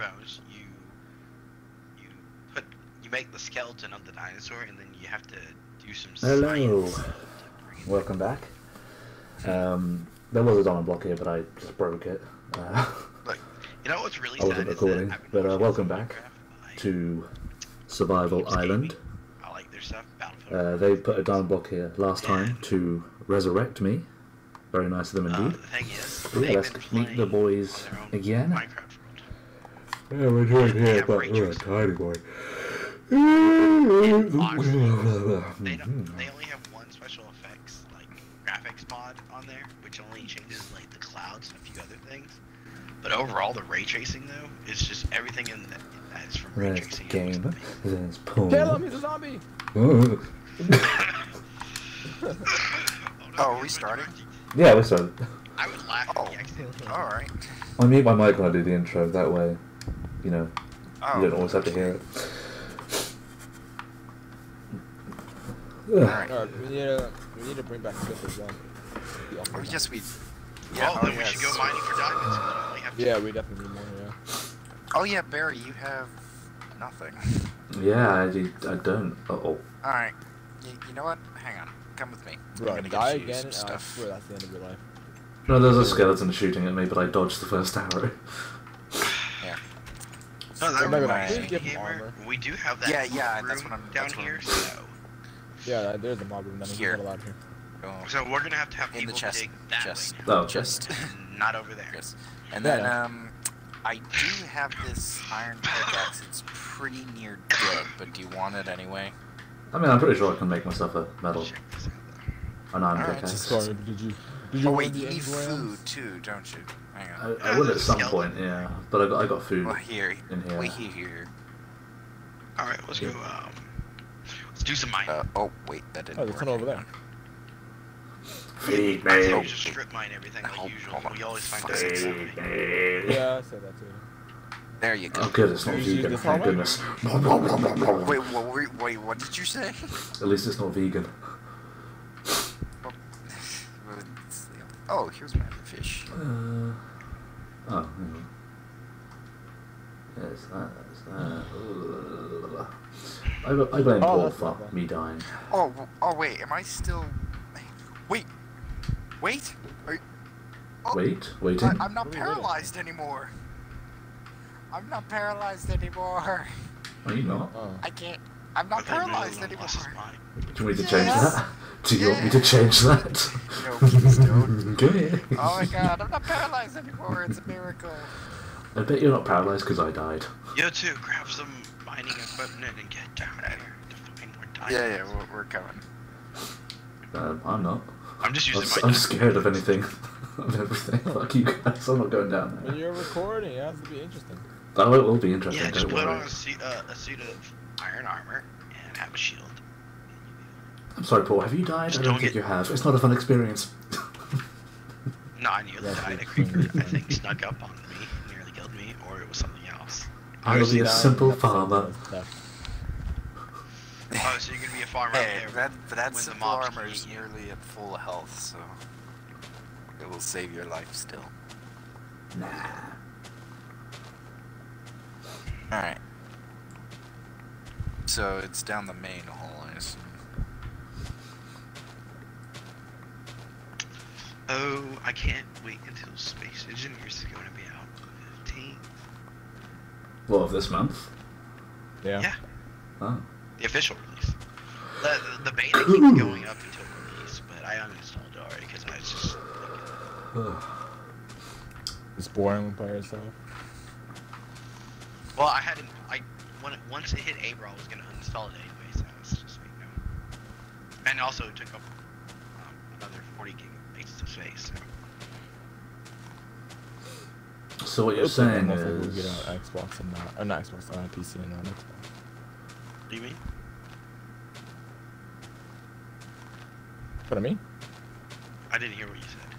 eyebrows, you make the skeleton of the dinosaur, and then you have to do some science. Welcome back. There was a diamond block here, but I just broke it. Look, you know what's really sad is that welcome back to Survival Island. I like their stuff. They put a diamond block here last time to resurrect me. Very nice of them indeed. The thing is, let's meet the boys again. Yeah, we're doing here, but we're a tiny boy. They only have one special effects like graphics mod on there, which only changes like the clouds and a few other things. But overall, the ray tracing though is just everything in that is from ray tracing. Game. There's Paul. Tell him he's a zombie. Oh, are we starting? Yeah, we started. I would laugh at the accident. All right. I mute my mic when I do the intro. That way, you know, you don't always have to hear it. Alright. We need to bring back Clippers then. Or yes, we... Yeah, then we should go mining for diamonds. We only have two. Yeah, we definitely need more, yeah. Oh yeah, Barry, you have... nothing. Yeah, I don't. Uh-oh. Alright. You know what? Hang on. Come with me. Right, die again and stuff. Swear that's the end of your life. No, there's a skeleton shooting at me, but I dodged the first arrow. Yeah. No, that reminds me. We do have that mob room that's what I'm, down here, so... Yeah, there's a mob room that is not allowed here. So we're gonna have to have people dig that way. Oh, chest. Not over there. Yes. And then, I do have this iron pickaxe. It's pretty near dead, but do you want it anyway? I mean, I'm pretty sure I can make myself a metal. An iron pickaxe. Sorry, did you wait, you need food too, don't you? Hang on. I would at some point, yeah. But I got food in here. Wait here. Alright, let's go, let's do some mining. Oh, wait, that didn't work. There's one over there. Feed me. I just strip mine everything like usual. We always find out. Yeah, I said that too. There you go. Oh, good, it's not vegan. Thank goodness. Wait, what did you say? At least it's not vegan. Oh, here's my fish. Yes, that. I blame Paul for me dying. Oh, wait, am I still... Wait! Wait. I'm not paralyzed anymore. Are you not? I can't. I'm not paralyzed anymore. Do you want me to change that? Do you want me to change that? No, please don't. Okay. Oh my god, I'm not paralyzed anymore. It's a miracle. I bet you're not paralyzed because I died. You too. Grab some mining equipment and get down here to find more diamonds. Yeah, we're coming. I'm not. I'm just using my... I'm scared of anything. Of everything. Fuck you guys, I'm not going down there. When you're recording, it has to be interesting. Oh, it will be interesting. Yeah, just put on a suit of iron armor and have a shield. I'm sorry, Paul, have you died? Just I don't think you have. It's not a fun experience. No, I nearly died. A creeper, I think, snuck up on me, nearly killed me, or it was something else. I will be a simple farmer. Oh, so you're gonna be a farmer out there. That's the armor is nearly at full health, so it will save your life still. Nah. Alright. So it's down the main hall, I assume. Oh, I can't wait until Space Engineers is gonna be out on the 15th. Well, of this month? Yeah. Oh. The official release. The beta keeps going up until release, but I uninstalled it already because I was just... It's boring by yourself. Well, I hadn't... Once it hit April, I was going to uninstall it anyway, so I was just like, no. And also, it took up another 40 gigabytes to space, so... So what you're saying is... We'll get on Xbox and not... Or not Xbox, on PC and not Xbox. What do you mean? What I mean? I didn't hear what you said.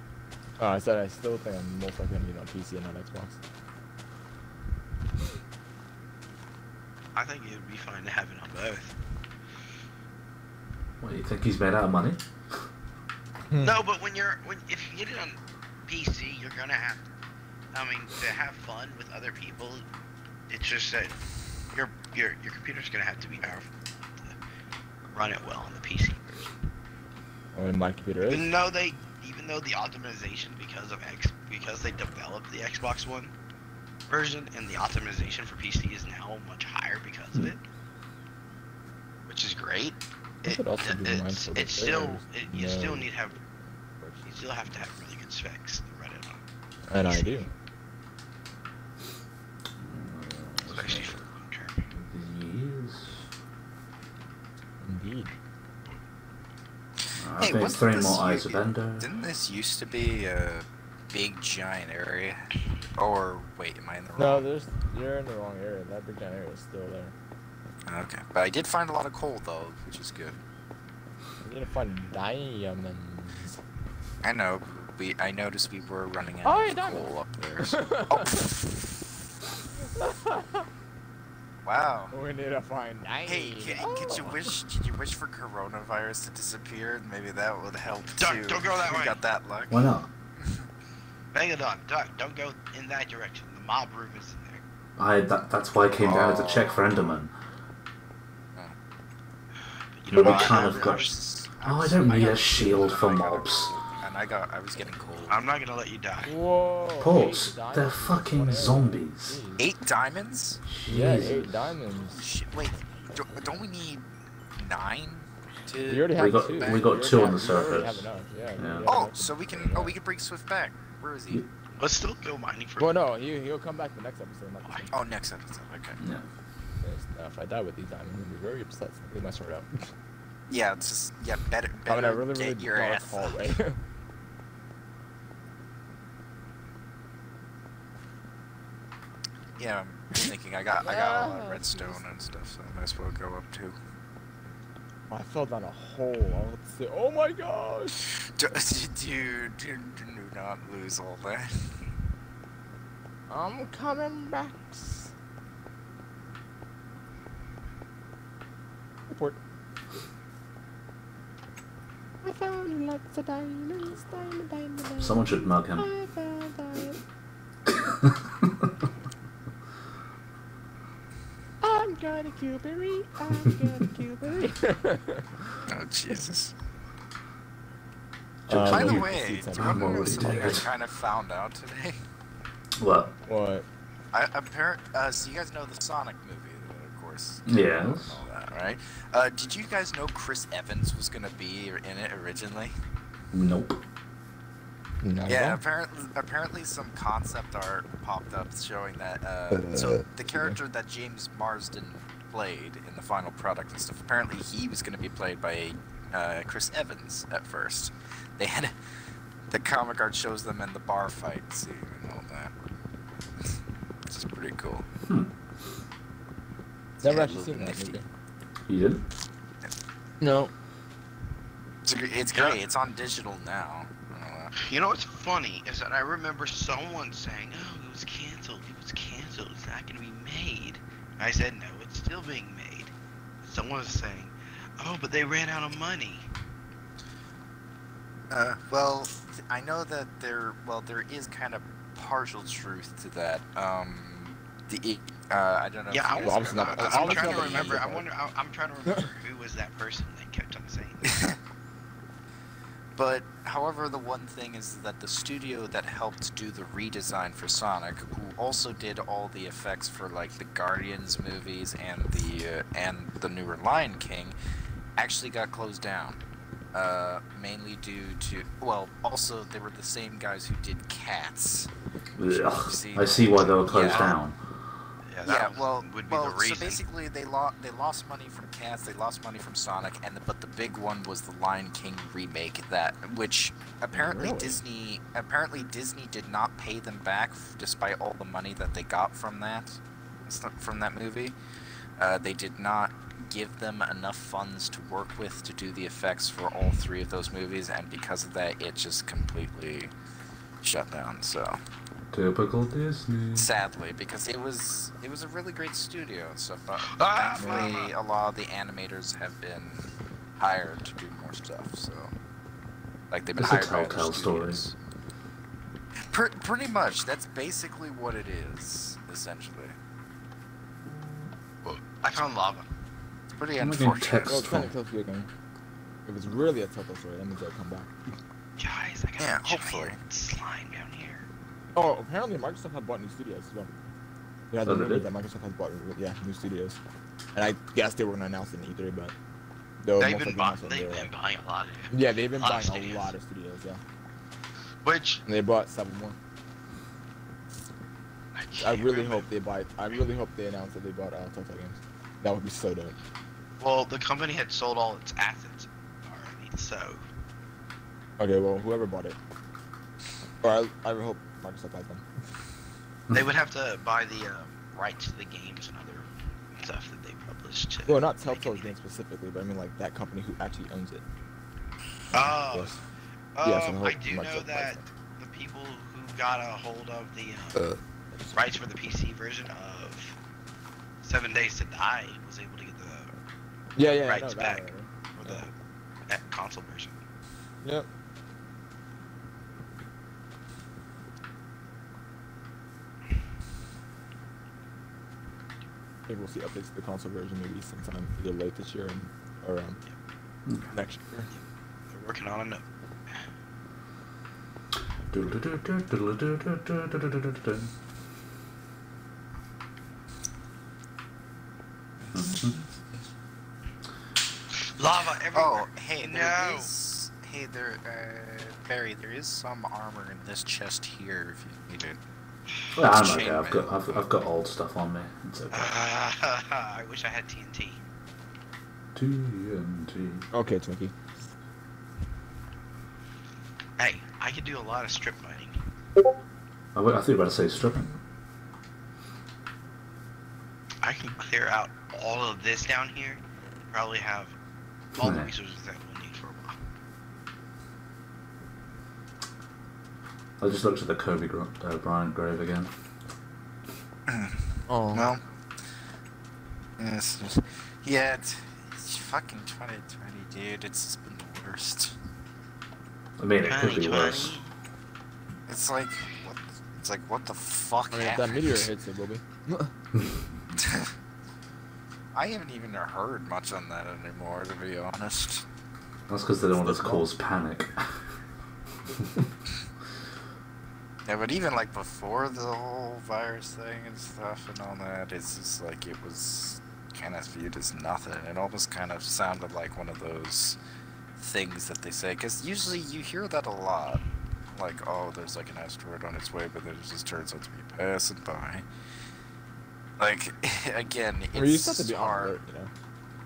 Oh, I said I still think I'm most likely gonna get on PC and not Xbox. I think it would be fine to have it on both. What, you think he's made out of money? No, but if you get it on PC, you're gonna have to have fun with other people. It's just that your computer's gonna have to be powerful to run it well on the PC version. Or my computer is. Even though the optimization because they developed the Xbox One version and the optimization for PC is now much higher because of it, which is great. You still have to have really good specs to run it on. And I do. Especially for the long term. Indeed. Hey, what's three more eyes of Ender. Didn't this used to be a big giant area? Or wait, am I in the wrong? No, you're in the wrong area. That big giant area is still there. Okay, but I did find a lot of coal though, which is good. I'm gonna find diamonds. I know. I noticed we were running out of coal up there. So. Oh. Wow. We need to find diamonds. Hey, could you wish for coronavirus to disappear? Maybe that would help too. Don't go that way. Got that luck. Why not? Megalodon, don't go in that direction. The mob room is in there. That's why I came down to check for Enderman. But we kind of got. Oh, I don't need a shield for mobs. I was getting cold. I'm not gonna let you die. Whoa. Ports, they're fucking zombies. 8 diamonds? Jeez. Yeah, 8 diamonds. Shit, wait, don't we need 9? We got two on the surface. Yeah. Oh, so we can bring Swift back. Where is he? Let's still go mining for. Well, no, he'll come back the next episode. Oh, next episode. Okay. Yeah. If I die with these diamonds, I'm gonna be very upset. They must sort out. Yeah, it's just better. I'm gonna really get your ass hallway. Yeah, I'm thinking I got a lot of redstone and stuff, so I might as well go up too. Oh, I fell down a hole. Let's see. Oh my gosh! Dude, do not lose all that. I'm coming back. Report. I found lots of diamonds. Someone should mug him. I found diamonds. I'm gonna Cubery. Oh Jesus! By the way, do you remember something I kind of found out today? What? What? So you guys know the Sonic movie, of course. Yeah. Right? Did you guys know Chris Evans was gonna be in it originally? Nope. Never. Yeah, apparently some concept art popped up showing that. So the character that James Marsden played in the final product and stuff, apparently he was gonna be played by Chris Evans at first. They had the comic art shows them in the bar fight scene and all that. This is pretty cool. Never actually seen that movie. You did? No. It's great. It's on digital now. You know what's funny is that I remember someone saying, "Oh, it was canceled. It was canceled. It's not going to be made." And I said, "No, it's still being made." Someone was saying, "Oh, but they ran out of money." Well, I know that there is kind of partial truth to that. I don't know. Yeah, I'm trying to remember. I'm trying to remember who was that person that kept on saying that. But, however, the one thing is that the studio that helped do the redesign for Sonic, who also did all the effects for like the Guardians movies and the newer Lion King, actually got closed down. Mainly due to, well, also they were the same guys who did Cats. Ugh, I see why they were closed down. Yeah, so basically they lost money from Cats, they lost money from Sonic, but the big one was the Lion King remake, which apparently Disney did not pay them back despite all the money that they got from that movie. They did not give them enough funds to work with to do the effects for all 3 of those movies, and because of that, it just completely shut down. So. Typical Disney. Sadly, because it was a really great studio, so thankfully a lot of the animators have been hired to do more stuff. So, like they've been hired by Telltale stories. Pretty much, that's basically what it is, essentially. Well, I found lava. It's pretty unfortunate. Well, it's kind of close to again. If it's really a tough story, that means I'll come back. Guys, I got a giant slime down here. Oh, apparently Microsoft had bought new studios as well. Yeah, I didn't remember that Microsoft has bought new studios. And I guess they were going to announce in E3, but... They've been buying a lot of... Yeah, they've been buying a lot of studios, yeah. Which... And they bought 7 more. I really hope they announce that they bought Telltale Games. That would be so dope. Well, the company had sold all its assets already, so... Okay, well, whoever bought it. Or I hope Microsoft buys them. They would have to buy the rights to the games and other stuff that they published. Well, not Telltale Games specifically, but I mean like that company who actually owns it. Oh, I do know that the people who got a hold of the rights for the PC version of 7 Days to Die was able to get the rights back for the console version. Yep. Maybe we'll see updates to the console version maybe sometime either late this year or next year. They're working on it. Lava everywhere. Oh, hey, Barry, there is some armor in this chest here if you need it. Well, I'm okay. I've got old stuff on me. It's okay. I wish I had TNT. TNT. Okay, Twinkie. Hey, I could do a lot of strip mining. I thought you were about to say stripping. I can clear out all of this down here. And probably have all the resources that we'll need for a while. I just looked at the Kobe Bryant grave again. Oh. Well. Yeah, it's fucking 2020, dude. It's just been the worst. I mean, it could be worse. It's like, what the fuck happened? That meteor hits it, Bobby. I haven't even heard much on that anymore, to be honest. That's because they don't want to cause panic. Yeah, but even like before the whole virus thing and stuff and all that, it's just like it was kind of viewed as nothing. It almost kind of sounded like one of those things that they say, because usually you hear that a lot. Like, oh, there's like an asteroid on its way, but then it just turns out to be passing by. Like, again, it's hard. You know?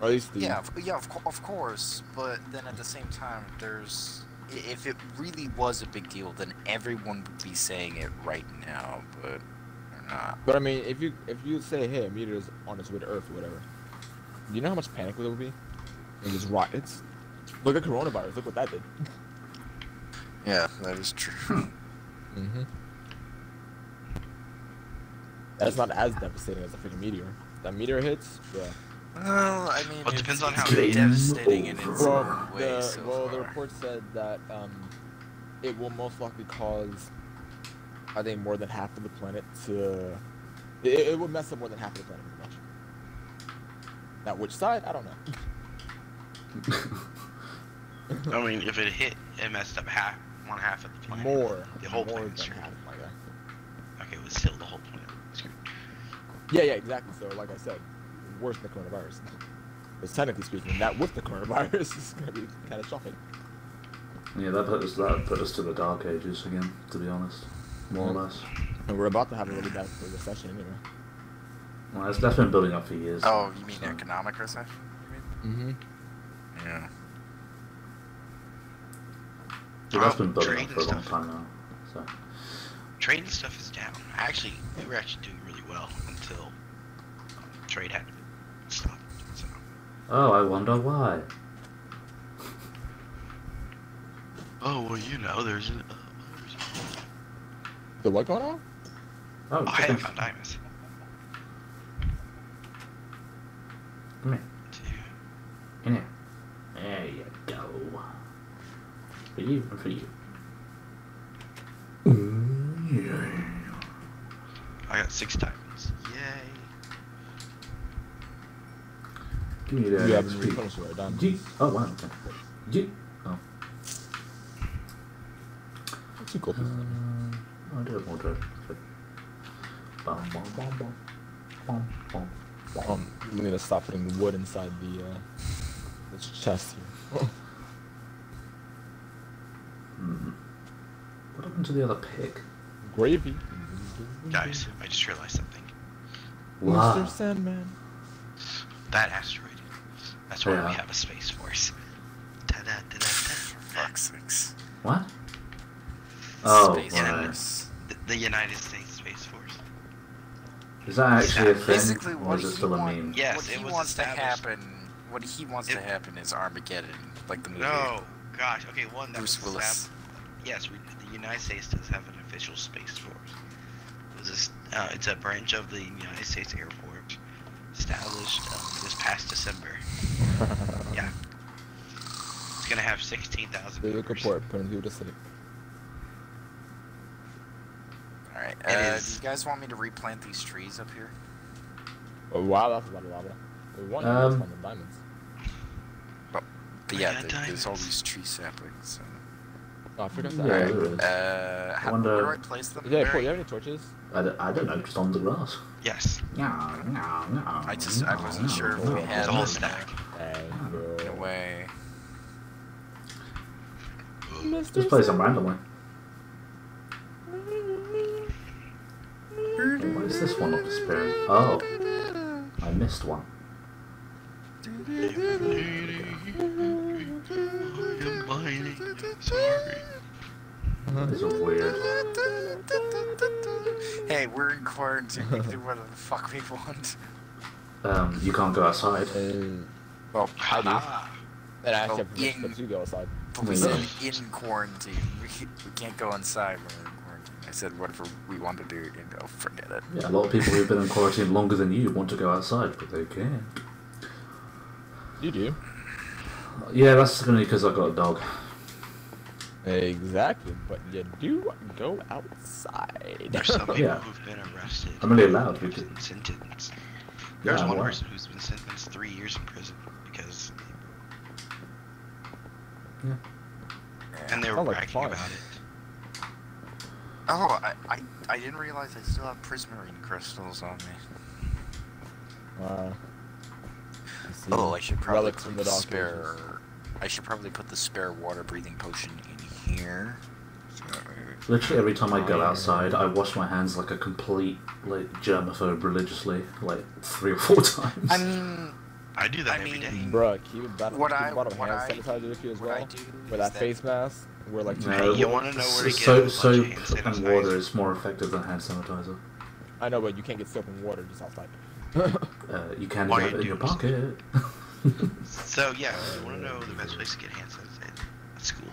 Or at least the... Yeah, of course, but then at the same time, there's... If it really was a big deal, then everyone would be saying it right now, but they're not. But I mean, if you say, hey, a meteor's on its way to Earth or whatever, do you know how much panic there would be? And just rockets. Look at coronavirus. Look what that did. Yeah, that is true. Mm-hmm. That's not as devastating as a freaking meteor. That meteor hits, yeah. Well, I mean, it depends on how devastating it is. Well, the report said that it will most likely cause, I think, more than half of the planet to... It will mess up more than half of the planet, pretty much. Now, which side? I don't know. I mean, if it hit, it messed up one half of the planet. The whole planet. Okay, it was still the whole planet. Yeah, exactly. So, like I said, worse than the coronavirus. Because technically speaking, that with the coronavirus is going to be kind of shocking. Yeah, that put us to the dark ages again, to be honest. More or less. And we're about to have a really bad recession anyway. Well, that's been building up for years. Oh, you mean economic recession? You mean? Mm-hmm. Yeah. Well, that's been building up for a long time now. So. Trading stuff is down. Actually, we were actually doing really well until trade had stopped. So. Oh, I wonder why. Oh, well, you know, there's an... The what going on? Oh, I haven't found diamonds. Come here. In here. There you go. For you and for you. I got 6 diamonds. Yay. You need a... Yeah, speed. G. Oh, wow. Okay. G. Oh. What's your copy? I do have more drive. Bum, bum, bum, bum. Bum, bum, bum. We need to stop putting wood inside the chest here. What happened to the other pig? Gravy. Guys, I just realized something. Wow. Mr. Sandman. That asteroid. That's why we have a space force. Fuck six. What? Oh, the United States Space Force. Is that actually a thing? Basically, what he wants to happen. What he wants to happen is Armageddon, like the movie. No, gosh. Okay, one that Bruce Willis. Yes, the United States does have an official space force. It's a branch of the United States Air Force, established this past December. Yeah, it's gonna have 16,000. Look report. Put in view to sleep. All right. Do you guys want me to replant these trees up here? Oh, wow, that's a lot of lava. We want to find the diamonds. But yeah, there's all these tree saplings. And... Oh, I forgot that. Yeah, where do I place them? Yeah, Paul, you have any torches? I don't know, just on the grass. Yes. No. I wasn't sure if we had a whole stack. No way. Just play some randomly. Why is this one not disappearing? Oh. I missed one. These are weird. Hey, we're in quarantine. We can do whatever the fuck we want. You can't go outside. Well, I do. And I have to permission that you go outside. But we said in quarantine. We can't go inside when we're in quarantine. I said whatever we want to do, and oh, forget it. Yeah, a lot of people who've been in quarantine longer than you want to go outside, but they can't. You do. Yeah, that's only because I've got a dog. Exactly, but you do go outside. There's some people who've been arrested. I'm really allowed. Who've been sentenced. There's one person who's been sentenced 3 years in prison because. Yeah. And they were bragging about it. Oh, I didn't realize I still have prismarine crystals on me. Wow. Oh, I should probably put the I should probably put the spare water-breathing potion in here. Literally every time I go outside, I wash my hands like a complete germaphobe religiously, like 3 or 4 times. I mean, I do that every day. Bro, keep hand sanitizer with you as well. With that face mask, we're like. No, you want to know where to get soap and water is more effective than hand sanitizer. I know, but you can't get soap and water just outside. You can do it in your pocket. So yeah, if you want to know the best place to get hand sanitizer at school.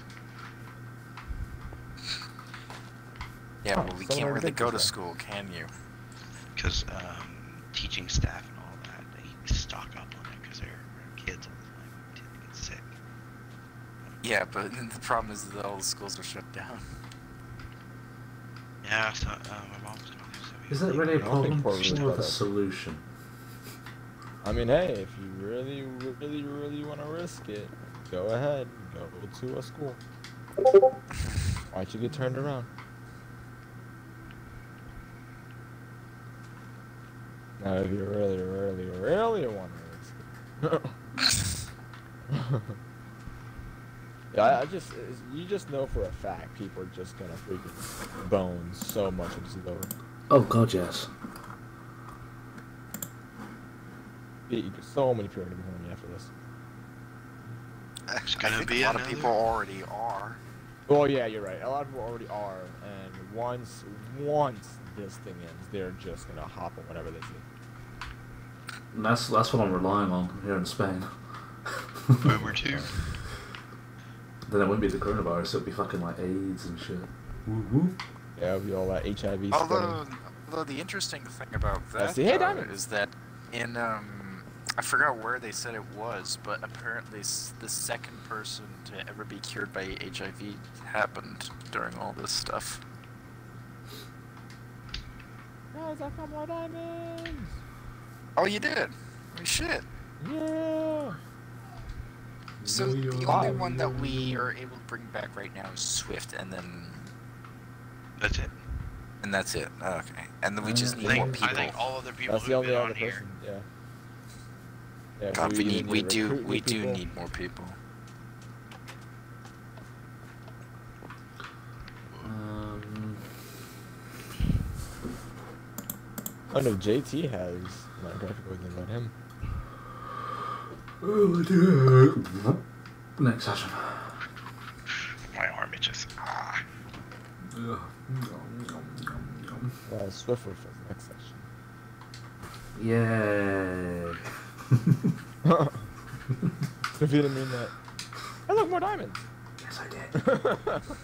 Yeah, but we can't really go to school, can you? Because teaching staff and all that, they stock up on it because they're kids all the time who tend to get sick. Yeah, but the problem is that all the schools are shut down. Yeah, so my mom's gonna do something. Is that really a problem? There's no other solution. I mean, hey, if you really, really, really want to risk it, go ahead, go to a school. Why don't you get turned around? Now, if you really, really, really want to risk it. Yeah, you just know for a fact people are just gonna freaking bone so much of this lower. Oh god, yes. So many people are going to be home after this. It's going to be a lot of people already are. Oh yeah, you're right. A lot of people already are, and once this thing ends, they're just going to hop on whatever they see. And that's what I'm relying on here in Spain. Over two. Then it wouldn't be the coronavirus. It'd be fucking like AIDS and shit. Woo woo. Yeah, it'd be all that HIV. Although the interesting thing about that is that in I forgot where they said it was, but apparently the second person to ever be cured by HIV happened during all this stuff. Guys, I found my diamonds! Oh, you did? Shit! Yeah! So the only one that we are able to bring back right now is Swift, and then that's it. And that's it. Okay. And then we just need more people. I think all other people who've been on here. Yeah. Yeah, God, we do need more people. Oh no, JT has Minecraft. We can let him. Oh dear. Next session. My arm itches. Ah. Swift for the next session. Yeah. If you didn't mean that. I look more diamonds. Yes, I did.